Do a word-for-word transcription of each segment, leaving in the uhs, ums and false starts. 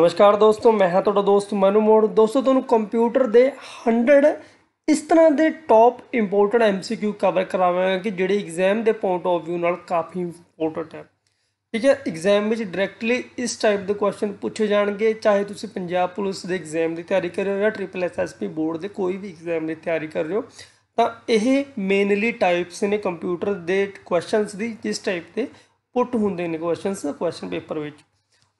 नमस्कार दोस्तों, मैं हाँ थोड़ा दोस्त मनु मोड़। दोस्तों तुहानू कंप्यूटर दे हंड्रड इस तरह के top important M C Q cover करावांगे कि जेडे एग्जाम के पॉइंट ऑफ व्यू नाल काफ़ी इंपोर्टेंट है। ठीक है, एग्जाम में डायरैक्टली इस टाइप के क्वेश्चन पूछे जाएंगे, चाहे तुसी पंजाब पुलिस के एग्जाम की तैयारी कर रहे हो या triple S S P board के कोई भी एग्जाम की तैयारी कर रहे हो। तो यह मेनली टाइप्स ने कंप्यूटर के क्वेश्चनस की, जिस टाइप के पुट होंगे ने क्वेश्चनस क्वेश्चन पेपर में।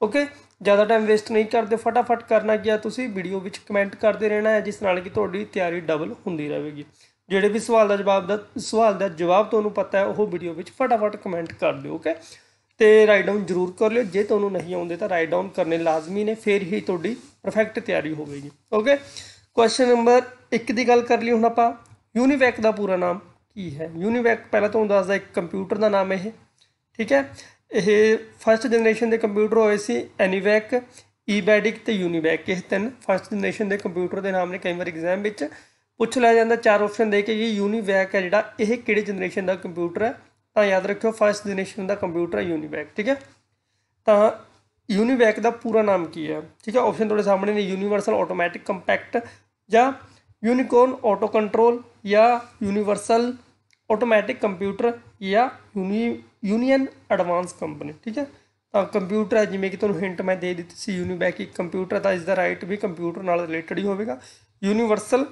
ओके, ज़्यादा टाइम वेस्ट नहीं करते, फटाफट करना क्या तुसी वीडियो विच कमेंट करते रहना है, जिस नाल कि तुहाडी तैयारी डबल होंदी रहेगी। जिहड़े भी सवाल का जवाब दा सवाल का जवाब तुहानू पता है, वह वीडियो विच फटाफट कमेंट कर दो। ओके, तो राइट डाउन जरूर कर लियो, जे तुहानू नहीं आउंदे तो राइट डाउन करने लाजमी ने, फिर ही तुहाडी परफैक्ट तैयारी होगी। ओके, क्वेश्चन नंबर एक की गल कर ली हुण आपां। यूनीवैक का पूरा नाम की है? यूनीवैक पहला तुहानू दसदा एक कंप्यूटर का नाम है। ठीक है, यह फस्ट जनरेशन के कंप्यूटर होए सी एनीवैक, ईबैडिक तो यूनीवैक। यह तीन फस्ट जनरेशन के कंप्यूटर के नाम ने कई बार एग्जाम में पूछ लिया जाता। चार ऑप्शन दे के यूनीवैक है जिहड़ा, यह किहड़े जनरेशन का कंप्यूटर है? तो याद रखियो फस्ट जनरेशन का कंप्यूटर है यूनीवैक। ठीक है, तो यूनीवैक का पूरा नाम की है? ठीक है, ऑप्शन थोड़े सामने ने, यूनीवर्सल ऑटोमैटिक कंपैक्ट या यूनिकॉर्न ऑटो कंट्रोल या यूनीवर्सल ऑटोमैटिक कंप्यूटर या यूनी यूनियन एडवांस कंपनी। ठीक है, तो कंप्यूटर है जिमें कि तुहानू हिंट मैं दे दी सी, यूनीवैक एक कंप्यूटर, तो इसका राइट भी कंप्यूटर नाल रिलेटेड ही होगा। यूनीवर्सल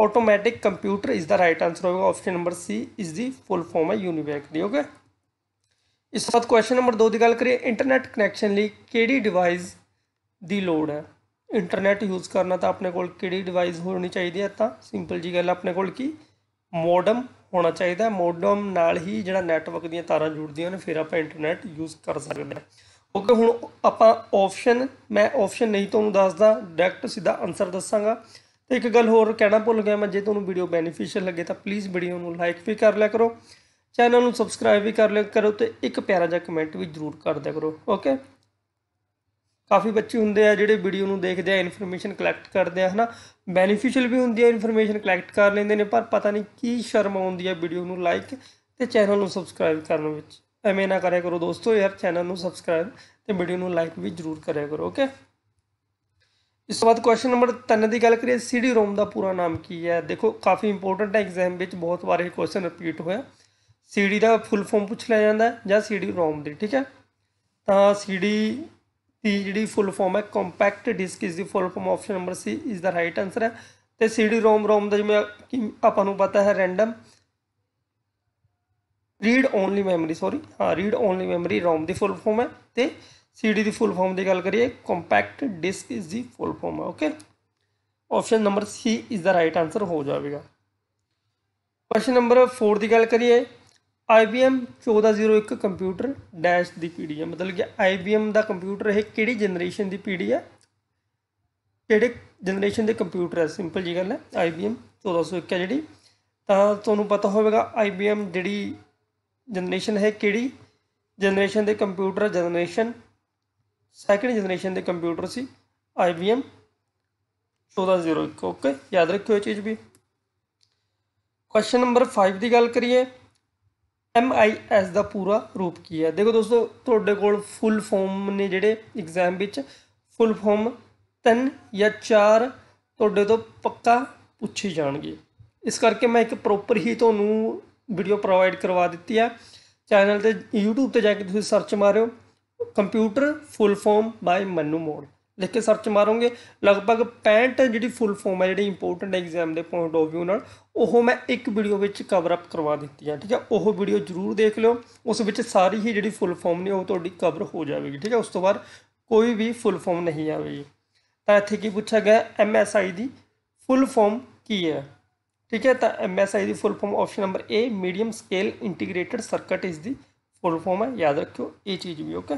ऑटोमैटिक कंप्यूटर इसका राइट आंसर होगा, ऑप्शन नंबर सी इसकी फुल फॉर्म है यूनीवैक की। ओके, इस साथ क्वेश्चन नंबर दो की गल करिए। इंटरनेट कनैक्शन लिए किहड़ी डिवाइस की लोड़ है? इंटरनेट यूज करना तो अपने कोल किहड़ी डिवाइस होनी चाहिए है? तो सिंपल जी गल, अपने कोल की मॉडम होना चाहिए। मॉडम नाल ही जिहड़ा नैटवर्क दी तारां जुड़दियां ने, फिर आप इंटरनेट यूज कर सकते हैं। ओके, हुण आपां ऑप्शन, मैं ऑप्शन नहीं तुहानू दसदा, डायरैक्ट सीधा आंसर दसांगा। तो एक गल होर कहना भुल गया मैं, जे तुहानू वीडियो बेनीफिशियल लगे तो प्लीज़ वीडियो नू लाइक भी कर लिया करो, चैनल नू सबसक्राइब भी कर लिया करो, तो एक प्यारा जिहा कमेंट भी जरूर कर दिया करो। ओके, काफ़ी बच्चे होंगे है जोड़े वीडियो में देखते हैं, इनफॉर्मेशन कलैक्ट करते हैं, है ना, बेनीफिशियल भी होंगी है, इनफॉर्मेशन कलैक्ट कर लेंगे ने, पर पता नहीं की शर्म आती है वीडियो में लाइक तो चैनल में सबसक्राइब करने। एवें ना करा करो दोस्तों यार, चैनल में सबसक्राइब तो वीडियो में लाइक भी जरूर करा करो। ओके, इस बाद क्वेश्चन नंबर तीन की गल करिए। सी डी रोम का पूरा नाम की है? देखो काफ़ी इंपोर्टेंट है, एग्जाम में बहुत बार यह क्वेश्चन रिपीट होया। सी डी का फुल फॉर्म पूछ लिया जाता है या सी डी रोम की। ठीक है, तो सी डी जी फुल फॉर्म है कॉम्पैक्ट डिस्क, इसकी full form option number C is the right answer है। तो सी डी रोम रोम का जिम्मे आपको पता है, random read only memory, sorry हाँ रीड ओनली मैमरी रोम की फुल फॉर्म है। तो सी डी की फुल फॉर्म की गल करिए, compact disc is the full form है। Okay, option number C is the right answer हो जाएगा। क्वेश्चन नंबर फोर की गल करिए। आई बी एम चौदह जीरो एक कंप्यूटर डैश की पीढ़ी है, मतलब कि आई बी एम का कंप्यूटर यह कि जनरेशन की पीढ़ी है, कि जनरेशन के कंप्यूटर है? सिंपल जी गल है, आई बी एम चौदह सौ एक है जी, तो तुहानू पता होगा आई बी एम जी जनरेशन है कि जनरेशन के कंप्यूटर, जनरेशन सैकेंड जनरेशन के कंप्यूटर से आई बी एम चौदह जीरो एक। ओके, याद रखियो ये चीज़ भी। क्वेश्चन नंबर फाइव की गल करिए। एम आई एस का पूरा रूप की है? देखो दोस्तों तुहाडे कोल फुल फॉर्म ने जिहड़े एग्जाम विच, फुल फॉर्म तीन या चार तुहाडे तो पक्का पूछे जाएंगे, इस करके मैं एक प्रोपर ही तुहानू वीडियो प्रोवाइड करवा दी है। चैनल ते यूट्यूब ते जाके तुसीं सर्च मारियो computer full form by Manu Mor, लिख के सर्च मारोगे लगभग पैंसठ जिहड़ी फुल फॉर्म है जिहड़ी इंपोर्टेंट एग्जाम के पॉइंट ऑफ व्यू नाल, वो मैं एक वीडियो में कवर अप करवा दी है। ठीक है, वो वीडियो जरूर देख लो, उस विच सारी ही जिहड़ी फुल फॉर्म ने वो तुहाडी कवर हो जाएगी। ठीक है, उस तो बाद कोई भी फुल फॉर्म नहीं आएगी। तो इत्थे की पूछा गया, एम एस आई की फुल फॉर्म की है? ठीक है, तो एम एस आई की full form option number A medium scale integrated circuit इसकी फुल फॉर्म है, याद रखियो ये चीज़ भी। ओके,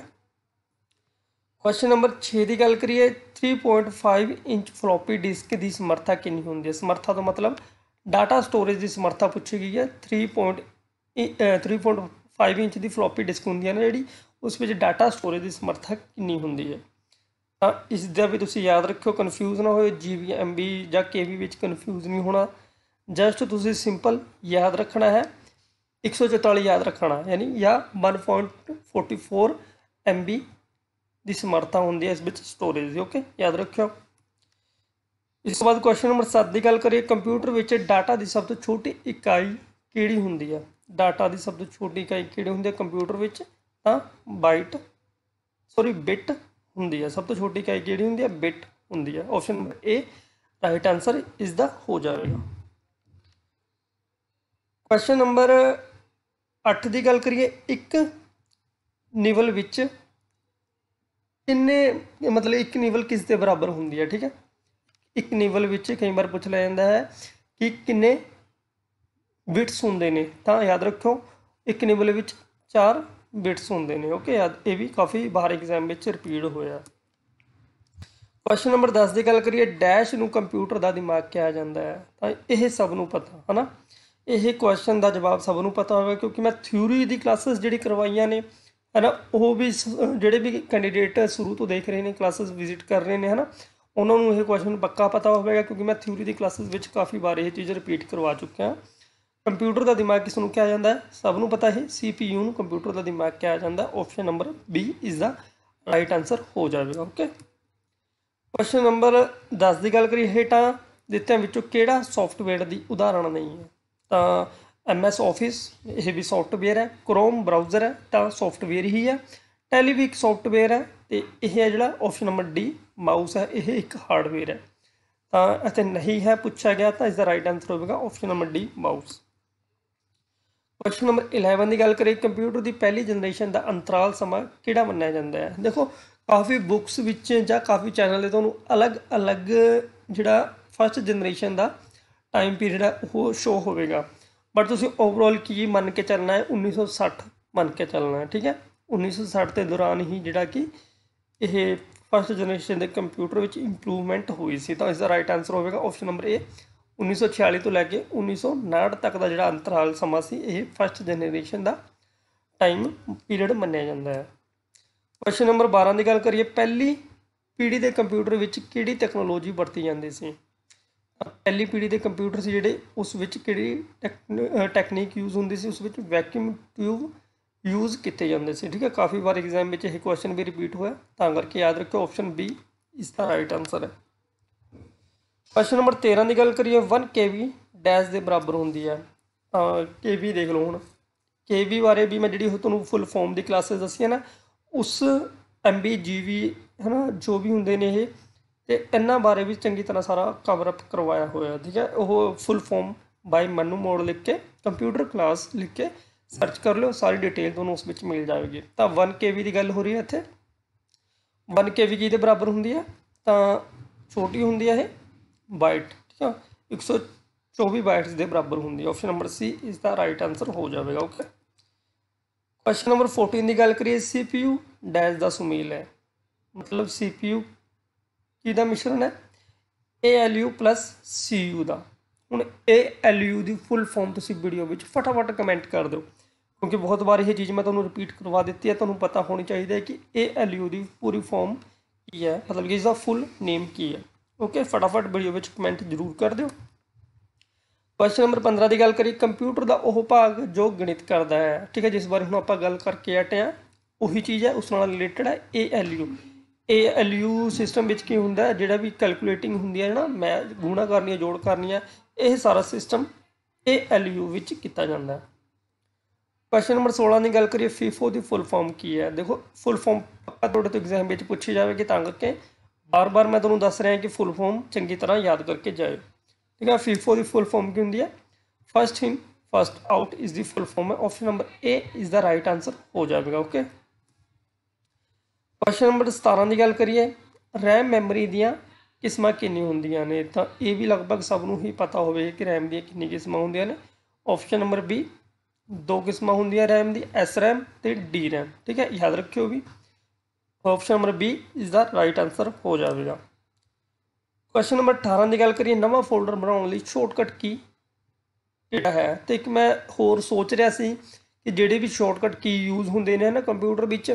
क्वेश्चन नंबर छे की गल करिए। Three point five inch floppy disk की समर्था कितनी होती है? समर्था तो मतलब डाटा स्टोरेज की समर्था पूछी गई है। Three point three point five inch की फ्लॉपी डिस्क होंगी ना जी, उस में डाटा स्टोरेज की समर्था कितनी होती है? तो इसका भी तुम याद रखियो, कन्फ्यूज ना हो, जी बी एम बी या के बी विच कन्फ्यूज नहीं होना, जस्ट तुम सिंपल याद रखना है एक सौ चौताली याद रखना, यानी या one point forty four M B दी समर्था होंदी है इस विच स्टोरेज ओके याद रखियो। इस बाद क्वेश्चन नंबर सात की गल करिए कंप्यूटर विच डाटा की सब तो छोटी इकाई किहड़ी हुंदी है। डाटा की सब तो छोटी इकाई किहड़ी हुंदी है कंप्यूटर विच तां बाइट सॉरी बिट हुंदी है। सब तो छोटी इकाई किहड़ी हुंदी है बिट हुंदी है। Option number A right answer इस दा हो जाएगा। क्वेश्चन नंबर आठ की गल करिए एक निवल विच किन्ने मतलब एक निवल किस के बराबर होंगी है ठीक है। एक निवल विच कई बार पूछ लिया जाता है कि किन्ने बिट्स होंगे ने तो याद रखो एक निवल विच चार बिट्स होंगे ने ओके याद ये भी काफ़ी बार एग्जाम में रिपीट होया। क्वेश्चन नंबर दस की गल करिए डैश नूं कंप्यूटर का दिमाग कहा जाता है तो यह सबनों पता है ना। यह क्वेश्चन का जवाब सबनों पता होगा क्योंकि मैं थ्यूरी की क्लासिस जी करवाइया ने है ना वो भी जोड़े भी कैंडीडेट शुरू तो देख रहे हैं क्लासिस विजिट कर रहे हैं है ना उन्होंने यह क्वेश्चन पक्का पता होगा क्योंकि मैं थ्यूरी की क्लासिस विच काफ़ी बार यह चीज़ रिपीट करवा चुके हैं। कंप्यूटर का दिमाग किसनों कहा जाता है सबनों पता है सी पी यू कंप्यूटर का दिमाग कहा जाता है। ऑप्शन नंबर बी इसका राइट आंसर हो जाएगा ओके। क्वेश्चन नंबर दस की गल करिए हेठां दित्तियां विचों किहड़ा सॉफ्टवेयर की उदाहरण नहीं है तो एम एस ऑफिस यह भी सॉफ्टवेयर है क्रोम ब्राउजर है तो सॉफ्टवेयर ही है टैली भी एक सॉफ्टवेयर है तो यह है जिहड़ा ऑप्शन नंबर डी माउस है यह एक हार्डवेयर है तो ऐसे नहीं है पूछा गया तो इसका राइट आंसर होगा option number D mouse. Question number eleven की गल करिए कंप्यूटर की पहली जनरेशन का अंतराल समा किहड़ा मन्निया जाता है। देखो काफ़ी बुक्स विच जां काफ़ी चैनल तुहानूं अलग अलग जिहड़ा फस्ट जनरेशन का टाइम पीरियड है वो शो होगा बट तुसीं ओवरऑल की मन के चलना है उन्नीस सौ सठ मन के चलना है ठीक है। उन्नीस सौ सठ के दौरान ही जिहड़ा कि यह फस्ट जनरेशन के कंप्यूटर विच इंप्रूवमेंट हुई सी तो इसका राइट आंसर होगा ऑप्शन नंबर ए उन्नीस सौ छियाली तो लैके उन्नीस सौ उनसठ तक का जिहड़ा अंतराल समा सी यह फस्ट जनरेशन का टाइम पीरियड मन्निया जाता है। क्वेश्चन नंबर बारह की गल करिए पहली पीढ़ी के कंप्यूटर विच किहड़ी टैक्नोलॉजी वरती जाती सी। पहली पीढ़ी के कंप्यूटर से जोड़े उस विच किहड़ी टैक्नीक यूज होंदी सी उस विच वैक्यूम ट्यूब यूज़ किए जाते हैं ठीक है। काफ़ी बार एग्जाम में यह क्वेश्चन भी रिपीट होया तां करके याद रखो ऑप्शन बी इसका राइट आंसर है। क्वेश्चन नंबर तेरह की गल करिए वन के वी डैश के बराबर होंदी है के वी देख लो हुण के वी बारे भी मैं जी तुहानूं फुल फॉर्म की क्लासेस दसी है ना उस एम बी जी वी है ना जो भी होंदे ने ये तो इन्हों बारे भी चंगी तरह सारा कवरअप करवाया होया ठीक है। वह full form by Manu Mor लिख के कंप्यूटर क्लास लिख के सर्च कर लो सारी डिटेल तुहानूं उस विच मिल जाएगी। तो वन के वी की गल हो रही है इत्थे वन के वी किहदे बराबर हुंदी है तो छोटी हुंदी है ये बाइट ठीक है एक सौ चौबीस बाइट्स के बराबर हुंदी है। ऑप्शन नंबर सी इसका राइट आंसर हो जाएगा ओके। क्वेश्चन नंबर फोर्टीन की गल करिए सी पी यू डैश का सुमेल है मतलब सी पी यू किहदा मिश्रण है A L U plus C U का। हुण ए एल यू की फुल फॉर्म तुसीं वीडियो में फटाफट कमेंट कर दो क्योंकि बहुत बार यह चीज़ मैं तुहानूं रिपीट करवा दी है तुहानूं पता होनी चाहिए कि ए एल यू की पूरी फॉर्म की है मतलब कि इसका फुल नेम की है ओके। फटाफट वीडियो में कमेंट जरूर कर दो। क्वेश्चन नंबर पंद्रह की गल करिए कंप्यूटर का वह भाग जो गणित करता है ठीक है जिस बारे हुण आपां गल करके हटे हैं उही चीज़ है उस नाल रिलेटेड है A L U. A L U system विच की हुंदा है जिहड़ा भी कैलकुलेटिंग हुंदी है ना मैं गुणा करनी है जोड़ करनी है यह सारा सिस्टम ए एल यू विच कीता जांदा है। क्वेश्चन नंबर सोलह की गल करिए फीफो की फुल फॉर्म की है। देखो फुल फॉर्म पक्का तुहाडे तो एग्जाम में पूछी जाएगी तां करके बार बार मैं तुहानूं दस रहा कि फुल फॉर्म चंगी तरह याद करके जाए ठीक है। फीफो की फुल फॉर्म की हुंदी है first in first out is the full form है। Option number A is the right answer हो जाएगा ओके। क्वेश्चन नंबर सतारह की गल करिए रैम मैमरी दियाँ किस्मां किन्नी हुंदियां ने तो यह भी लगभग सबनों ही पता होवे कि रैम दी कितनी किस्मां हुंदियां ने। ऑप्शन नंबर बी दो किस्मां हुंदियां रैम दी एस रैम ते डी रैम ठीक है याद रखियो भी। ऑप्शन नंबर बी इसका राइट आंसर हो जाएगा। क्वेश्चन नंबर अठारह की गल करिए नवा फोल्डर बनाने लई शॉर्टकट की किहड़ा है तो एक मैं होर सोच रहा सी कि जिहड़े भी शॉर्टकट की यूज़ हुंदे ने ना कंप्यूटर विच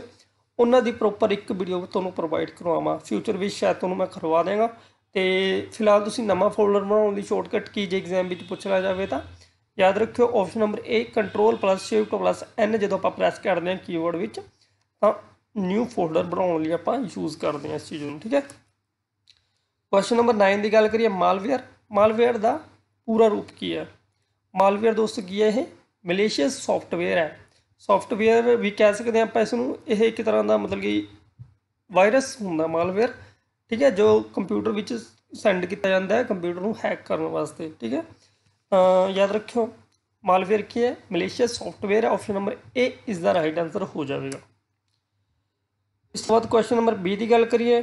उन्हां दी प्रोपर एक वीडियो तुहानूं प्रोवाइड करवावां फ्यूचर भी शायद तुहानूं मैं करवा देंगा तो फिलहाल तुसीं नवा फोल्डर बनाउण लई शॉर्टकट की जे एग्जाम विच पुछ लिया जाए तो याद रखियो। Option number A control plus shift plus N जो आप प्रेस करते हैं कीबोर्ड विच न्यू फोल्डर बनाने लिए आप यूज करते हैं इस चीज़ में। ठीक है, क्वेश्चन नंबर नाइन की गल करिए मालवेयर। मालवेयर का पूरा रूप की है? मालवेयर दोस्तों की है, यह मलेशियस सॉफ्टवेयर है। सॉफ्टवेयर भी कह सकते हैं आप इसनूं, यह एक तरह का मतलब कि वायरस होंदा मालवेयर। ठीक है, जो कंप्यूटर विच सेंड किया जाता है कंप्यूटर को हैक करने वास्ते। ठीक है, याद रखियो मालवेयर की है, मलेशियस सॉफ्टवेयर है। Option number A is the right answer हो जाएगा। इस बाद क्वेश्चन नंबर बी की गल करिए।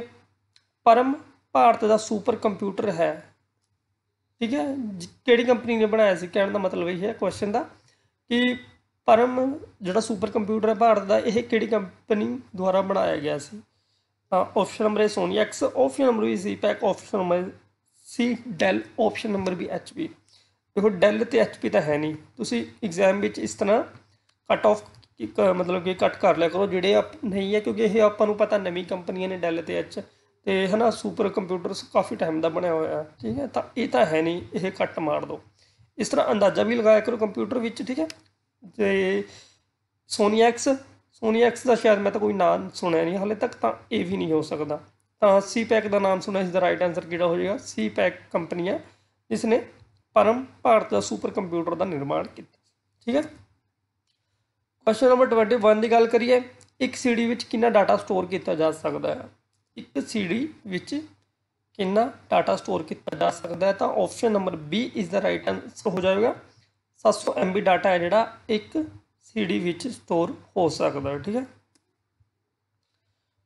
परम भारत का सुपर कंप्यूटर है। ठीक है, केड़ी कंपनी ने बनाया सी, कहने का मतलब यही है क्वेश्चन का कि परम जो सुपर कंप्यूटर है भारत का, यह केड़ी कंपनी द्वारा बनाया गया सी। Option number A Sony X, option number B Compaq, option number C Dell, option number B H P. देखो डेल तो एच पी तो है नहीं, तुम एग्जाम में इस तरह कट ऑफ मतलब कि कट कर लिया करो जोड़े आप नहीं है, क्योंकि ये आपको पता नवी कंपनियां ने डेल तो एच तो है ना सुपर कंप्यूटर काफ़ी टाइम का बनया हुआ है। ठीक है, तो यह तो है नहीं, यह कट मार दो। इस तरह अंदाजा भी लगाया करो कंप्यूटर में। ठीक है, तो सोनी एक्स सोनी एक्स का शायद मैं तो कोई नाम सुनया नहीं हाले तक, तो यह भी नहीं हो सकता। तो सी पैक का नाम सुना, इसका राइट आंसर किड़ा हो जाएगा। सी पैक कंपनी है जिसने परम भारत का सुपर कंप्यूटर का निर्माण किया। ठीक है, क्वेश्चन नंबर ट्वेंटी वन की गल करिए। एक सी डी विच कितना डाटा स्टोर किया जा सकता है? एक सी डी विच कितना डाटा स्टोर किया जा सकता है? तो option number B is the right answer हो जाएगा। सात सौ एम बी डाटा है जोड़ा एक सी डी विच स्टोर हो सकता है। ठीक है,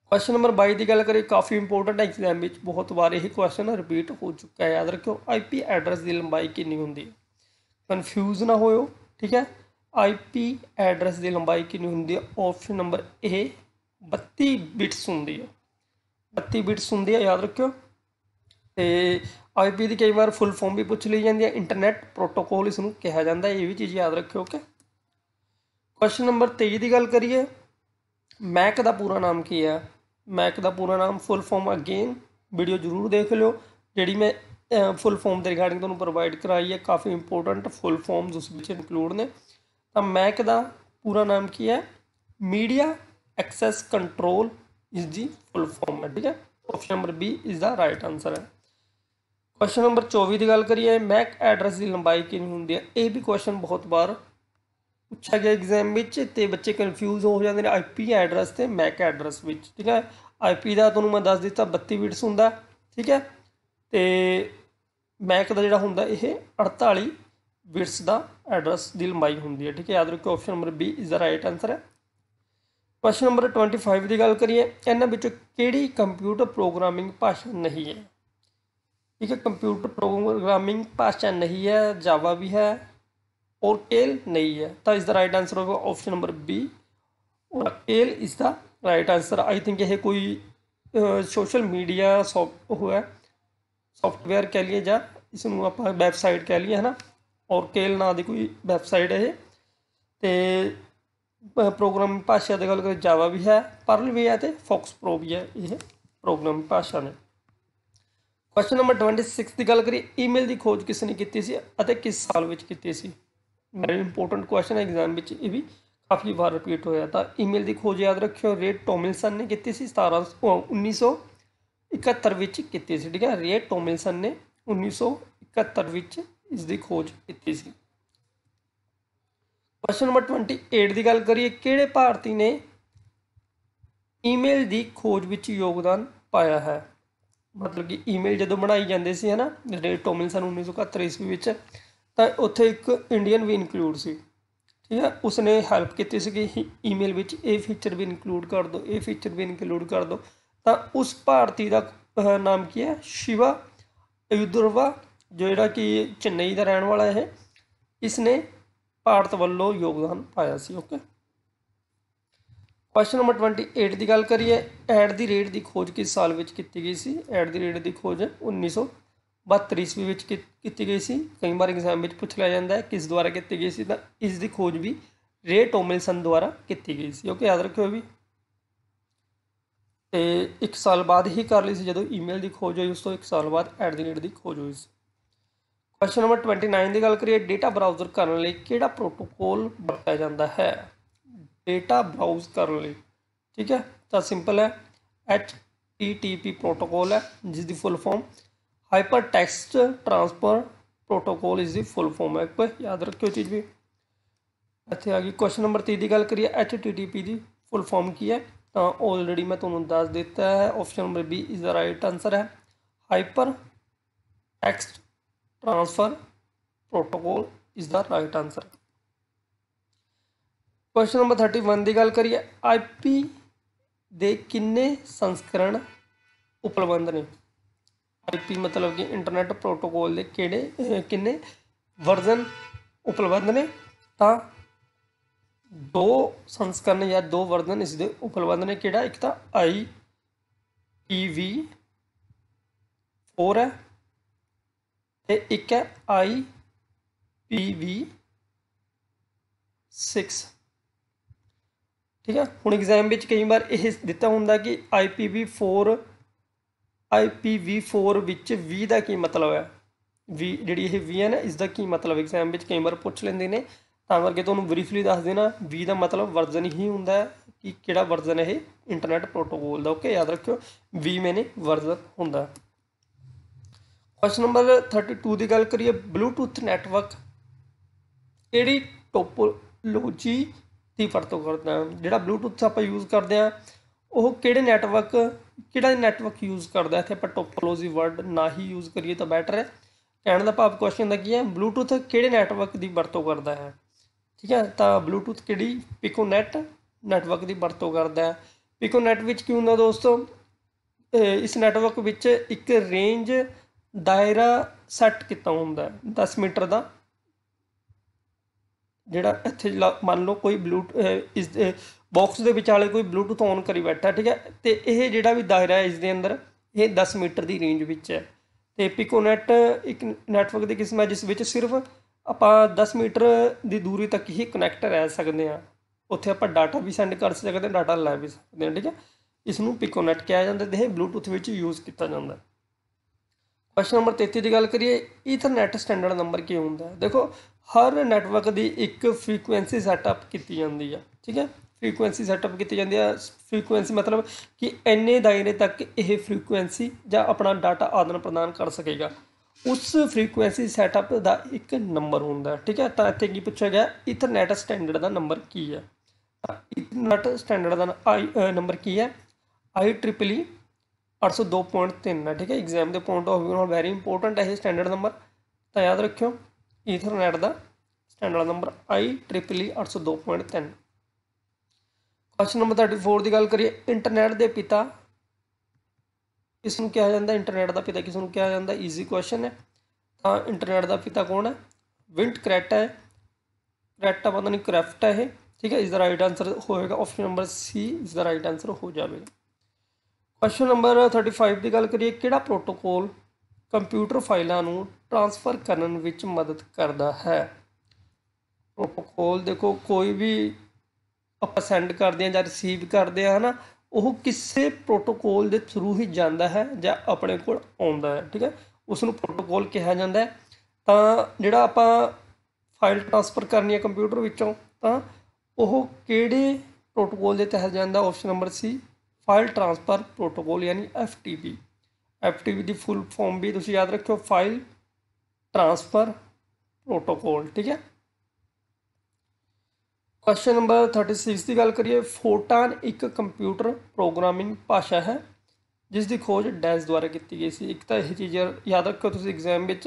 क्वेश्चन नंबर बाईस की गल करिए। काफ़ी इंपोर्टेंट है, एग्जाम में बहुत बार यही क्वेश्चन रिपीट हो चुका है। याद रखियो आई पी एड्रैस की लंबाई कितनी होती है, कन्फ्यूज़ ना हो। ठीक है, आई पी एड्रैस की लंबाई कितनी होती है? ऑप्शन नंबर ए बत्ती बिट्स होती है, बत्ती बिट्स होती है। याद रखियो आई पी की कई बार फुल फॉर्म भी पूछ ली जाती है, इंटरनेट प्रोटोकॉल इसनूं कहा जाता है, ये भी चीज़ याद रखियो। ओके, क्वेश्चन नंबर तेईस की गल करिए। मैक का पूरा नाम की है? मैक का पूरा नाम फुल फॉर्म अगेन वीडियो जरूर देख लियो, जी मैं फुल फॉर्म के रिगार्डिंग तुहानूं प्रोवाइड कराई है, काफ़ी इंपोर्टेंट फुल फॉर्म्स उस विच इंक्लूड ने। तो मैक का पूरा नाम की है? मीडिया एक्सेस कंट्रोल इसकी फुल फॉर्म है। ठीक है, option number B is the right answer है। क्वेश्चन नंबर चौबीस की गल करिए। मैक एड्रैस की लंबाई कितनी होती है? यह भी क्वेश्चन बहुत बार पूछा गया एग्जाम में, तो बच्चे कन्फ्यूज़ हो जाते हैं आई पी एड्रैस तो मैक एड्रैस। ठीक है, आई पी का तुहानूं मैं दस दिता बत्ती बिट्स होंदा। ठीक है, तो मैक का जो होंदा ये अड़ताली बिट्स का एड्रैस की लंबाई होंदी है। ठीक है, याद रखो option number B is the right answer है। क्वेश्चन नंबर ट्वेंटी फाइव की गल करिए। इन्हां विचों किहड़ी कंप्यूटर प्रोग्रामिंग भाषा नहीं है? ठीक है, कंप्यूटर प्रोग्रामिंग भाषा नहीं है, जावा भी है और केल नहीं है। तो इसका राइट आंसर होगा ऑप्शन नंबर बी, और केल इसका राइट आंसर। आई थिंक यह कोई सोशल मीडिया सॉफ्ट वो है सॉफ्टवेयर कह लिए जा इसनूं आप वैबसाइट कह लिए है ना, और केल ना दी कोई वैबसाइट है। तो प्रोग्राम भाषा की गल करें जावा भी है, पर्ल भी है, तो फॉक्स प्रो भी है, यह प्रोग्राम भाषा ने। क्वेश्चन नंबर ट्वेंटी सिक्स की गल करिए। ईमेल की खोज किसने की सी और किस साल में की सी? वेरी इंपोर्टेंट क्वेश्चन है, एग्जाम में यह भी काफ़ी बार रिपीट होया था। ईमेल की खोज याद रखियो रे टोमिलसन ने की सी, सतारह उन्नीस सौ इकहत्तर में की। ठीक है, रे टोमिलसन ने उन्नीस सौ इकहत्तर में इसकी खोज की। क्वेश्चन नंबर ट्वेंटी एट की गल करिए। किहड़े भारती ने ईमेल की खोज में योगदान पाया है? मतलब कि ईमेल जदों बनाई जाती सी है ना रे टोमिलसन उन्नीस सौ इकहत्तर ईस्वी में, तो उत्थे एक इंडियन भी इनकलूड सी। ठीक है, उसने हैल्प की सी कि ईमेल में ये फीचर भी इनकलूड कर दो, ये फीचर भी इनकलूड कर दो। तो उस भारती का नाम की है? शिवा अयुदुर्वा, जोड़ा कि चेन्नई का रहने वाला है, इसने भारत वालों योगदान पाया सी। Okay, question number twenty eight की गल करिए। एट दी रेट की खोज किस साल में की गई सी? एट दी रेट की खोज उन्नीस सौ बहत्तर ईस्वी में की गई सी। कई बार एग्जाम में पूछ लिया जाता है किस द्वारा की गई सी, तो इसकी खोज भी रे टोमिलसन द्वारा की गई सी। ओके, याद रखियो भी तो एक साल बाद ही कर ली सी, जदों ईमेल की खोज हुई उस तो एक साल बाद एट द रेट की खोज हुई। क्वेश्चन नंबर ट्वेंटी नाइन की गल करिए। डेटा ब्राउजर करने लिए किहड़ा प्रोटोकॉल वरतिया जाता है? डेटा ब्राउज करने लिए, ठीक है, तो सिंपल है, H T T P protocol है जिसकी full form hyper text transfer protocol इसकी फुल फॉर्म है। कोई याद रखियो चीज़ भी। अच्छा आगे क्वेश्चन नंबर तीन की गल करिए, एच टी टी पी की फुल फॉर्म की है तो ऑलरेडी मैं तुम्हें दस देता है, option number B is the right answer है, hyper text transfer protocol is the right answer. Question number thirty one की गल करिए, आई पी दे किन्ने संस्करण उपलब्ध ने, आई पी मतलब कि इंटरनेट प्रोटोकॉल दे किहड़े किन्ने वर्जन उपलब्ध ने, तो दो संस्करण या दो वर्जन इस दे उपलब्ध ने, किहड़ा एक तो आई पी वी फोर है ते एक है आई पी वी सिक्स। ठीक है, हूँ एग्जाम कई बार यह दिता होंगे कि I P V four I P V four विच वी का की मतलब है, वी जी ये वी है ना इसका की मतलब एग्जाम कई बार पूछ लेंगे ने, तो करके तुहानूं ब्रीफली दस देना वी का मतलब वर्जन ही होंदा है कि किहड़ा वर्जन है इंटरनेट प्रोटोकॉल का। ओके याद रखियो वी मैंने वर्जन होंदा। क्वेश्चन नंबर थर्टी टू की गल करिए, ब्लूटूथ नैटवर्क किहड़ी टोपोलॉजी की वरतों करते हैं, जिहड़ा ब्लूटूथ आप यूज़ करते हैं वह किहड़े नैटवर्क किहड़ा नैटवर्क यूज़ करता है, इत्थे आपां टोपोलॉजी वर्ड ना ही यूज़ करिए तो बैटर है। कहने का भाव क्वेश्चन का की है, ब्लूटूथ किहड़े नैटवर्क की वरतों करता है। ठीक है, तो ब्लूटूथ किहड़ी पिकोनैट नैटवर्क की वरतों करता है। पिकोनैट विच की हुंदा दोस्तों, इस नैटवर्क विच एक रेंज दायरा सैट किया हुंदा है दस मीटर का, जिहड़ा इत्थे मान लो कोई ब्लूटूथ इस बॉक्स के विचाले कोई ब्लूटूथ ऑन करी बैठा। ठीक है, तो यह जिहड़ा भी दायरा है इसके अंदर ये दस मीटर की रेंज विच है, तो पिकोनैट एक नैटवर्क की किस्म है जिस विच सिर्फ आप दस मीटर की दूरी तक ही कनैक्ट रह सकते हैं, उत्थे आप डाटा भी सेंड कर सकते हैं डाटा लै भी सकते हैं। ठीक है, इसनूं पिकोनैट कहा जाता है, ब्लूटूथ विच यूज़ किया जाता है। क्वेश्चन नंबर तैंतीस की गल करिए, ईथरनैट स्टैंडर्ड नंबर की होंदा है। देखो हर नैटवर्क की एक फ्रीकुएंसी सैटअप की जाती है। ठीक है, फ्रीकुएंसी सैटअप की जाती है, फ्रीकुएंसी मतलब कि इन्ने दायरे तक यह फ्रीकुएंसी या अपना डाटा आदान प्रदान कर सकेगा, उस फ्रीकुएंसी सैटअप का एक नंबर होंदा है। ठीक है, तो इत्थे की पूछा गया ईथरनैट स्टैंडर्ड का नंबर की है, ईथरनैट स्टैंडर्ड का आई नंबर की है आई ट्रिपल ई अठ सौ दो पॉइंट तीन है। ठीक है, एग्जाम के पॉइंट ऑफ व्यू नाल वैरी इंपोर्टेंट है ये स्टैंडर्ड नंबर, तो याद रखियो ईथरनैट का standard number I triple E अठ सौ दो पॉइंट तीन। क्वेश्चन नंबर थर्टी फोर की गल करिए, इंटरनेट के पिता किसनूं कहा जाता है, इंटरनेट का पिता किसनूं कहा जाता है, ईजी क्वेश्चन है। तो इंटरनेट का पिता कौन है, विंट क्रैट है, क्रैटा पता नहीं क्रैफ्ट है। ठीक है, इसका राइट आंसर होगा ऑप्शन नंबर सी, इसका राइट आंसर हो जाएगा। क्वेश्चन नंबर थर्टी फाइव की गल करिए, किहड़ा प्रोटोकॉल कंप्यूटर फाइलों को ट्रांसफर करने विच मदद करता है। प्रोटोकॉल देखो कोई भी आप सेंड करते हैं या रिसीव करते हैं है ना, वह किसी प्रोटोकॉल के थ्रू ही जाता है या अपने को आता है। ठीक है, उसनूं प्रोटोकॉल कहा जाता है। तो जिहड़ा आप फाइल ट्रांसफर करनी है कंप्यूटर विचों, तो वह किहड़े प्रोटोकॉल के तहत जाता है, option number C file transfer protocol यानी F T P. F T P की फुल फॉर्म भी तुसीं याद रखियो फाइल ट्रांसफर प्रोटोकॉल। ठीक है, क्वेश्चन नंबर थर्टी सिक्स की गल करिए, फोर्ट्रान एक कंप्यूटर प्रोग्रामिंग भाषा है जिसकी खोज डैश द्वारा की गई सी। एक तो यह चीज़ याद रखियो, तुसीं एग्जाम में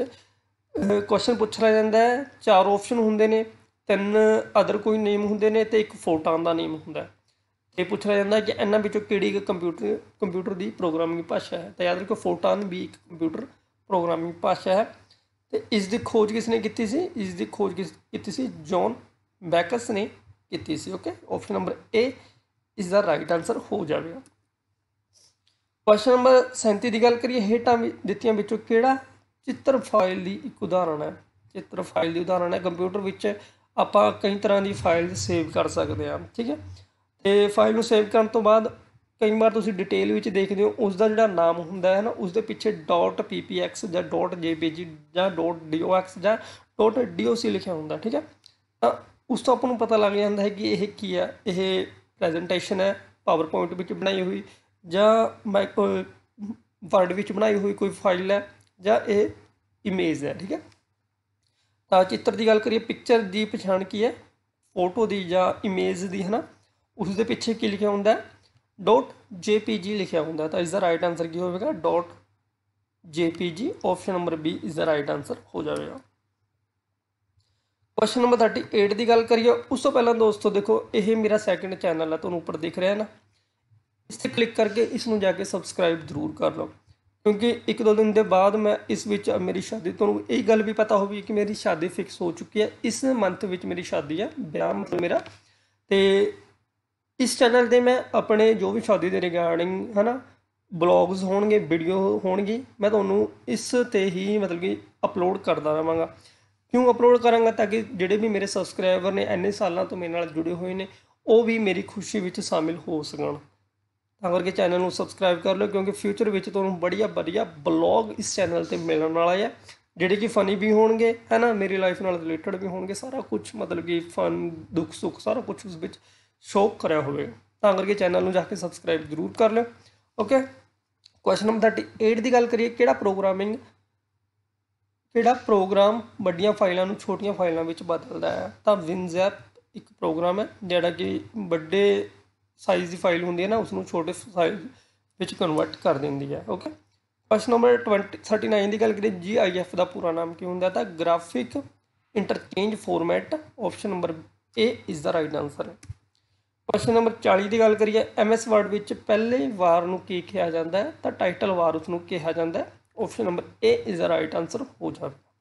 क्वेश्चन पूछा जाता है, चार ऑप्शन होंगे ने, तीन अदर कोई नेम होंगे ने, तो एक फोर्ट्रान का नेम होंगे, ये पूछा जाता है कि इन्हां विचों किहड़ी कंप्यूटर कंप्यूटर की प्रोग्रामिंग भाषा है। तो याद रखो फोर्ट्रान भी एक कंप्यूटर प्रोग्रामिंग भाषा है, तो इसकी खोज किसने की सी, इसकी खोज की सी जॉन बैकस ने की सी। ओके, ऑप्शन नंबर ए इसका राइट आंसर हो जाएगा। क्वेश्चन नंबर सैंती की गल करिए, हेठां दित्तियां विचों किहड़ा चित्र फाइल की एक उदाहरण है। चित्र फाइल की उदाहरण है, कंप्यूटर विच आपां कई तरह की फाइल सेव कर सकते हैं। ठीक है, तो फाइल में सेव करने तो बाद कई बार तुम डिटेल में देखते हो उसका जो नाम होंगे है ना, उसके पिछे डॉट पी पी एक्स या डॉट जे पी जी या डॉट डी ओ एक्स या डॉट डी ओ सी लिखा होंगे। ठीक है, तो उस तो आपको पता लग जाता है कि यह की है, यह प्रेजेंटेशन है पावर पॉइंट में बनाई हुई जां कोई वर्ड में बनाई हुई कोई फाइल है जां इमेज है। ठीक है, तो चित्र की गल करिए, पिक्चर की पछाण की है, फोटो की जां इमेज की है ना, उस दे पिछे की लिखा हुंदा है डॉट जे पी जी लिखा हुंदा, तो इसका राइट आंसर की होगा dot J P G, option number B इसका राइट आंसर हो जाएगा। क्वेश्चन नंबर थर्टी एट की गल करिए, उस तो पहला दोस्तों देखो यह मेरा सैकेंड चैनल है, तुहानूं उपर दिख रहा है ना, इस पर क्लिक करके इसमें जाके सबसक्राइब जरूर कर लो, क्योंकि एक दो दिन के बाद मैं इस विच मेरी शादी, तुहानूं यही गल भी पता होगी कि मेरी शादी फिक्स हो चुकी है, इस मंथ में मेरी शादी है, ब्याह मतलब मेरा, तो इस चैनल पर मैं अपने जो भी शादी के रिगार्डिंग है ना ब्लॉग्स होंगे, वीडियो होंगी, मैं तुहानूं इस ते ही मतलब कि अपलोड करता रहांगा। क्यों अपलोड करांगा? ताकि जिहड़े भी मेरे सबसक्राइबर ने इन्ने सालों तो मेरे नाल जुड़े हुए ने वो भी मेरी खुशी में शामिल हो सकन, अगर के चैनल में सबसक्राइब कर लो, क्योंकि फ्यूचर में तुहानूं बढ़िया बढ़िया ब्लॉग इस चैनल पर मिलने वाला है, जिहड़े कि फनी भी होंगे है ना, मेरी लाइफ नाल रिलेटेड भी होंगे, सारा कुछ मतलब कि फन दुख सुख सारा कुछ उस विच शौक कराया होगा, करके चैनल में जाके सबसक्राइब जरूर कर लो। Okay, question number thirty eight की गल करिए, किहड़ा प्रोग्रामिंग किहड़ा प्रोग्राम बड़ियां फाइलों नूं छोटियां फाइलों में बदलदा है, तो विंट ज़ैप एक प्रोग्राम है जिहड़ा कि बड़े साइज़ की फाइल होंगी है ना उसनूं छोटे साइज में कन्वर्ट कर देंदी है। Okay, question number twenty thirty nine की गल करिए, जी आई एफ का पूरा नाम क्या होंगे, तो graphic interchange format, option number A इसका राइट आंसर है। क्वेश्चन नंबर चालीस की गल करिए, एम एस वर्ड में पहले वार नूं की कहा जाता है, तो टाइटल वार उसनूं कहा जाता है, ऑप्शन नंबर ए इसका राइट आंसर हो जाएगा।